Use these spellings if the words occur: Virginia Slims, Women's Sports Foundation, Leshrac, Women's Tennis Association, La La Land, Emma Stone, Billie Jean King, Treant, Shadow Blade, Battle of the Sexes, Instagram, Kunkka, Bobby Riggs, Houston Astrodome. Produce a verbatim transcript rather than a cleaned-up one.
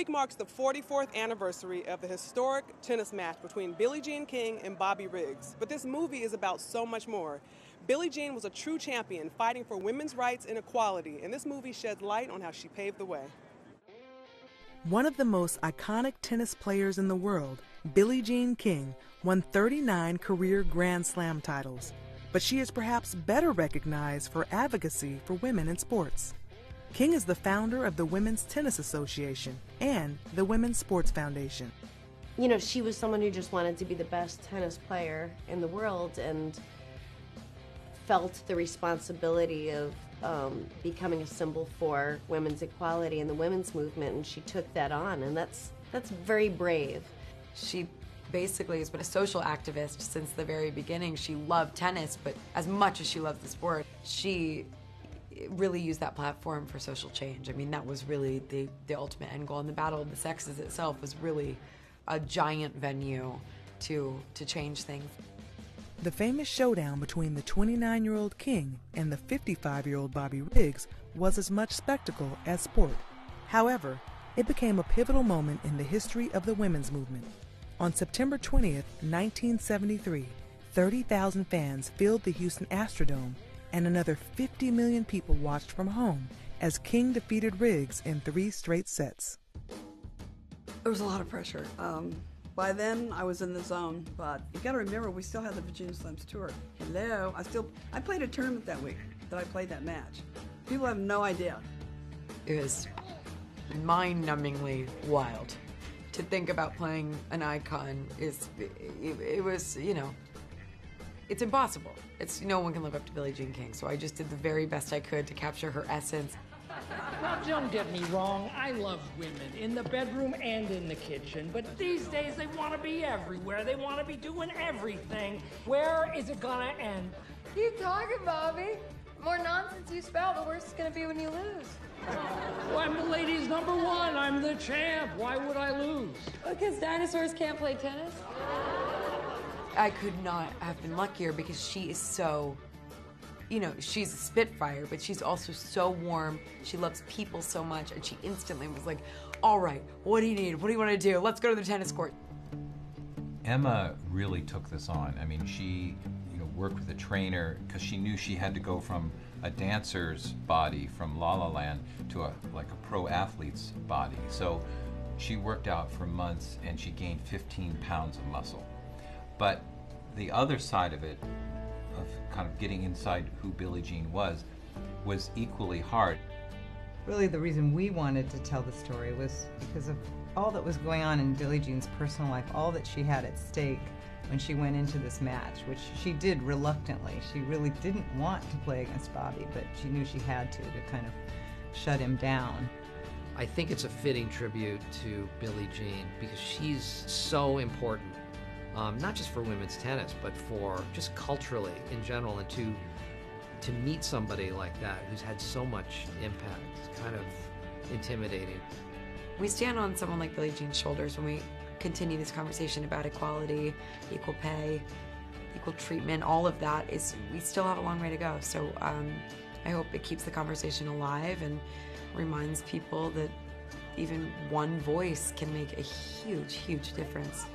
week marks the forty-fourth anniversary of the historic tennis match between Billie Jean King and Bobby Riggs. But this movie is about so much more. Billie Jean was a true champion fighting for women's rights and equality, and this movie sheds light on how she paved the way. One of the most iconic tennis players in the world, Billie Jean King, won thirty-nine career Grand Slam titles, but she is perhaps better recognized for advocacy for women in sports. King is the founder of the Women's Tennis Association and the Women's Sports Foundation. You know, she was someone who just wanted to be the best tennis player in the world and felt the responsibility of um, becoming a symbol for women's equality and the women's movement, and she took that on, and that's, that's very brave. She basically has been a social activist since the very beginning. She loved tennis, but as much as she loved the sport, she really used that platform for social change. I mean, that was really the, the ultimate end goal, and the Battle of the Sexes itself was really a giant venue to, to change things. The famous showdown between the twenty-nine-year-old King and the fifty-five-year-old Bobby Riggs was as much spectacle as sport. However, it became a pivotal moment in the history of the women's movement. On September twentieth, nineteen seventy-three, thirty thousand fans filled the Houston Astrodome, and another fifty million people watched from home as King defeated Riggs in three straight sets. There was a lot of pressure. Um, by then, I was in the zone, but you got to remember, we still had the Virginia Slims tour. Hello, I still I played a tournament that week that I played that match. People have no idea. It was mind-numbingly wild to think about playing an icon. Is it, it, it was you know. It's impossible. It's, no one can live up to Billie Jean King, so I just did the very best I could to capture her essence. Now, don't get me wrong, I love women in the bedroom and in the kitchen, but these days they want to be everywhere. They want to be doing everything. Where is it gonna end? Keep talking, Bobby. The more nonsense you spout, the worse it's gonna be when you lose. Well, I'm the ladies number one. I'm the champ. Why would I lose? Because dinosaurs can't play tennis. I could not have been luckier because she is so, you know, she's a spitfire, but she's also so warm. She loves people so much, and she instantly was like, all right, what do you need? What do you want to do? Let's go to the tennis court. Emma really took this on. I mean, she, you know, worked with a trainer because she knew she had to go from a dancer's body from La La Land to a, like a pro athlete's body. So she worked out for months, and she gained fifteen pounds of muscle. But the other side of it, of kind of getting inside who Billie Jean was, was equally hard. Really, the reason we wanted to tell the story was because of all that was going on in Billie Jean's personal life, all that she had at stake when she went into this match, which she did reluctantly. She really didn't want to play against Bobby, but she knew she had to, to kind of shut him down. I think it's a fitting tribute to Billie Jean because she's so important. Um, not just for women's tennis, but for just culturally in general, and to to meet somebody like that who's had so much impact, it's kind of intimidating. We stand on someone like Billie Jean's shoulders when we continue this conversation about equality, equal pay, equal treatment. All of that is, we still have a long way to go. So um, I hope it keeps the conversation alive and reminds people that even one voice can make a huge, huge difference.